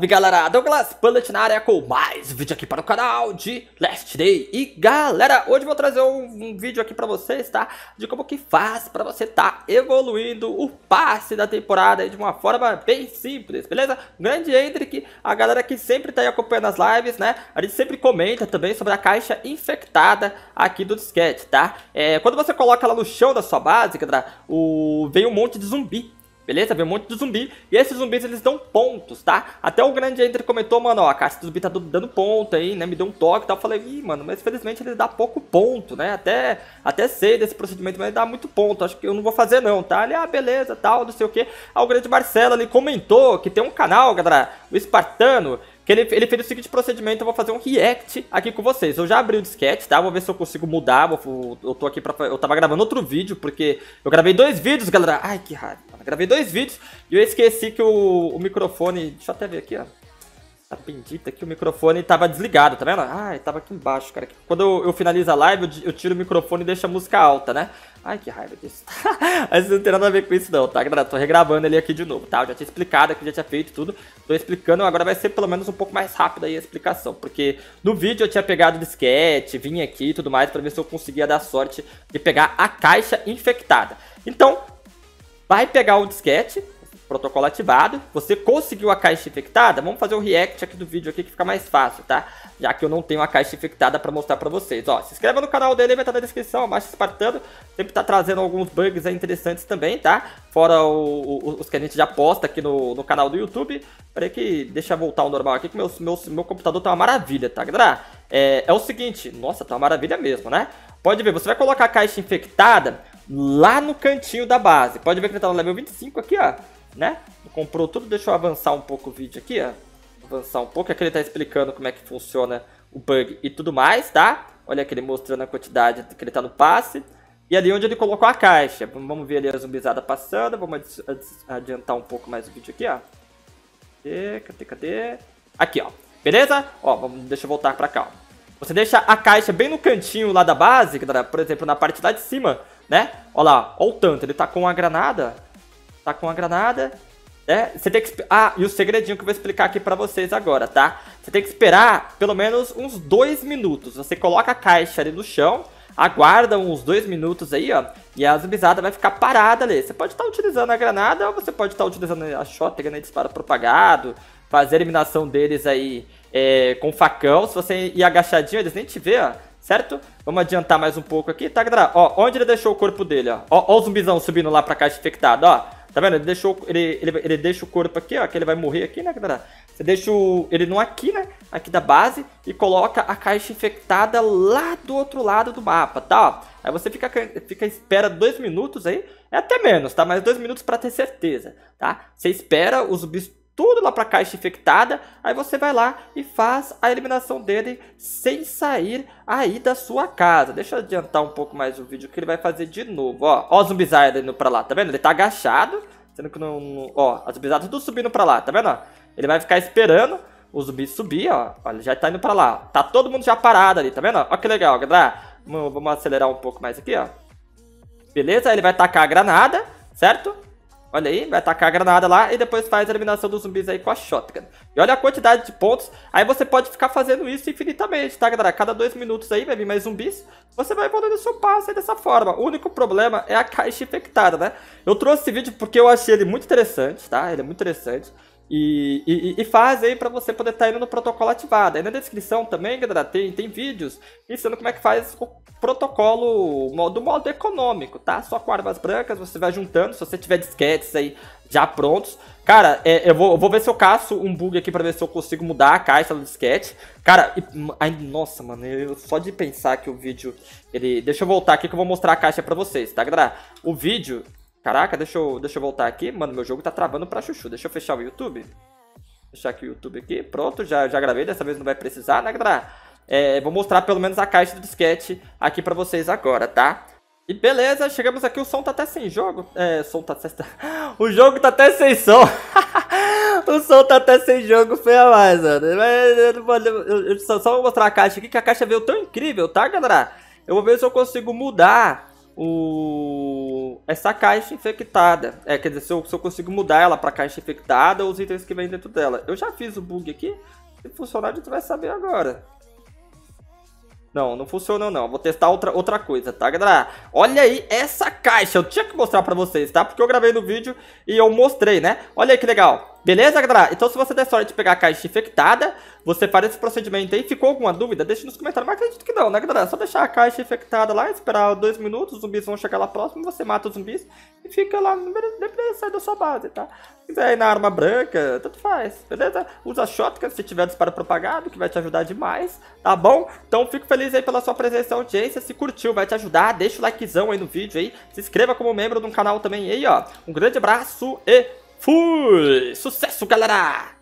Salve galera, Dolglas Bullet na área com mais vídeo aqui para o canal de Last Day. E galera, hoje eu vou trazer um vídeo aqui para vocês, tá? De como que faz para você tá evoluindo o passe da temporada de uma forma bem simples, beleza? Grande Hendrik, a galera que sempre tá aí acompanhando as lives, né? A gente sempre comenta também sobre a caixa infectada aqui do disquete, tá? Quando você coloca ela no chão da sua base, galera, vem um monte de zumbi. Beleza? Vem um monte de zumbi. E esses zumbis, eles dão pontos, tá? Até o grande Ender comentou, mano, ó, a caixa do zumbi tá dando ponto aí, né? Me deu um toque e tal. Eu falei, ih, mano, mas infelizmente ele dá pouco ponto, né? Até sei desse procedimento, mas ele dá muito ponto. Acho que eu não vou fazer não, tá? Ele, ah, beleza, tal, não sei o que. Ah, o grande Marcelo ali comentou que tem um canal, galera, o Espartano, que ele fez o seguinte procedimento. Eu vou fazer um react aqui com vocês. Eu já abri o disquete, tá? Vou ver se eu consigo mudar. Eu tô aqui pra... Eu tava gravando outro vídeo, porque eu gravei 2 vídeos, galera. Ai, que raiva. Gravei 2 vídeos e eu esqueci que o microfone... Deixa eu até ver aqui, ó. Tá bendita que o microfone tava desligado, tá vendo? Ai, tava aqui embaixo, cara. Quando eu finalizo a live, eu tiro o microfone e deixo a música alta, né? Ai, que raiva disso. Mas não tem nada a ver com isso não, tá, galera? Tô regravando ele aqui de novo, tá? Eu já tinha explicado aqui, já tinha feito tudo. Tô explicando, agora vai ser pelo menos um pouco mais rápida aí a explicação. Porque no vídeo eu tinha pegado o disquete, vim aqui e tudo mais, pra ver se eu conseguia dar sorte de pegar a caixa infectada. Então... vai pegar o disquete, protocolo ativado. Você conseguiu a caixa infectada? Vamos fazer o react aqui do vídeo aqui que fica mais fácil, tá? Já que eu não tenho a caixa infectada pra mostrar pra vocês. Ó, se inscreva no canal dele, vai estar na descrição, Macho Espartano. Sempre tá trazendo alguns bugs aí interessantes também, tá? Fora os que a gente já posta aqui no canal do YouTube. Peraí que deixa eu voltar ao normal aqui, que meu computador tá uma maravilha, tá, galera? É o seguinte, nossa, tá uma maravilha mesmo, né? Pode ver, você vai colocar a caixa infectada lá no cantinho da base. Pode ver que ele tá no level 25 aqui, ó, né? Comprou tudo, deixa eu avançar um pouco o vídeo aqui, ó. Avançar um pouco, aqui ele tá explicando como é que funciona o bug e tudo mais, tá? Olha aqui ele mostrando a quantidade que ele tá no passe. E ali onde ele colocou a caixa. Vamos ver ali a zumbizada passando. Vamos adiantar um pouco mais o vídeo aqui, ó. Cadê? Aqui, ó. Beleza? Ó, deixa eu voltar pra cá, ó. Você deixa a caixa bem no cantinho lá da base, galera, por exemplo, na parte lá de cima, né? Olha lá, olha o tanto, ele tacou uma granada, né? Você tem que... Ah, e o segredinho que eu vou explicar aqui pra vocês agora, tá? Você tem que esperar pelo menos uns 2 minutos, você coloca a caixa ali no chão, aguarda uns 2 minutos aí, ó, e a zumbizada vai ficar parada ali. Você pode estar utilizando a granada ou você pode estar utilizando a shotgun, né? Disparo propagado, fazer a eliminação deles aí com facão. Se você ir agachadinho, eles nem te vê, ó, certo? Vamos adiantar mais um pouco aqui, tá, galera? Ó, onde ele deixou o corpo dele, ó. Ó, ó o zumbizão subindo lá pra caixa infectada, ó. Tá vendo? Ele deixou, ele deixa o corpo aqui, ó, que ele vai morrer aqui, né, galera? Você deixa ele não aqui, né? Aqui da base e coloca a caixa infectada lá do outro lado do mapa, tá? Ó, aí você fica espera 2 minutos aí, é até menos, tá? Mas 2 minutos pra ter certeza, tá? Você espera os zumbis tudo lá pra caixa infectada, aí você vai lá e faz a eliminação dele sem sair aí da sua casa. Deixa eu adiantar um pouco mais o vídeo que ele vai fazer de novo, ó. Ó o zumbizada indo pra lá, tá vendo? Ele tá agachado, sendo que não... Ó, as zumbizadas tudo subindo pra lá, tá vendo? Ele vai ficar esperando o zumbi subir, ó. Olha, já tá indo pra lá, tá todo mundo já parado ali, tá vendo? Ó que legal, galera. Vamos acelerar um pouco mais aqui, ó. Beleza, ele vai tacar a granada, certo? Olha aí, vai tacar a granada lá e depois faz a eliminação dos zumbis aí com a shotgun. E olha a quantidade de pontos. Aí você pode ficar fazendo isso infinitamente, tá, galera? Cada 2 minutos aí vai vir mais zumbis. Você vai evoluindo o seu passo aí dessa forma. O único problema é a caixa infectada, né? Eu trouxe esse vídeo porque eu achei ele muito interessante, tá? Ele é muito interessante. E faz aí pra você poder estar indo no protocolo ativado. Aí na descrição também, galera, tem vídeos ensinando como é que faz o protocolo do modo econômico, tá? Só com armas brancas, você vai juntando. Se você tiver disquetes aí já prontos. Cara, eu vou ver se eu caço um bug aqui pra ver se eu consigo mudar a caixa do disquete. Cara, nossa, mano, só de pensar que o vídeo... Deixa eu voltar aqui que eu vou mostrar a caixa pra vocês, tá, galera? O vídeo... Caraca, deixa eu voltar aqui. Mano, meu jogo tá travando pra chuchu. Deixa eu fechar o YouTube. Deixar aqui o YouTube aqui. Pronto, já gravei. Dessa vez não vai precisar, né, galera? Vou mostrar pelo menos a caixa do disquete aqui pra vocês agora, tá? E beleza, chegamos aqui. O som tá até sem jogo. O jogo tá até sem som. O som tá até sem jogo, foi a mais, mano. Eu só vou mostrar a caixa aqui, que a caixa veio tão incrível, tá, galera? Eu vou ver se eu consigo mudar essa caixa infectada. É, quer dizer, se eu consigo mudar ela pra caixa infectada ou os itens que vem dentro dela. Eu já fiz o bug aqui. Se funcionar, a gente vai saber agora. Não, não funcionou não. Vou testar outra coisa, tá, galera? Olha aí essa caixa. Eu tinha que mostrar pra vocês, tá? Porque eu gravei no vídeo e eu mostrei, né? Olha aí que legal. Beleza, galera? Então, se você der sorte de pegar a caixa infectada, você faz esse procedimento aí. Ficou alguma dúvida? Deixa nos comentários. Mas acredito que não, né, galera? É só deixar a caixa infectada lá, esperar 2 minutos, os zumbis vão chegar lá próximo, você mata os zumbis e fica lá, depois sai da sua base, tá? Se quiser aí na arma branca, tanto faz, beleza? Usa shotgun se tiver disparo propagado, que vai te ajudar demais, tá bom? Então, fico feliz aí pela sua presença e audiência. Se curtiu, vai te ajudar, deixa o likezão aí no vídeo aí, se inscreva como membro do canal também aí, ó. Um grande abraço e fui! Sucesso, galera!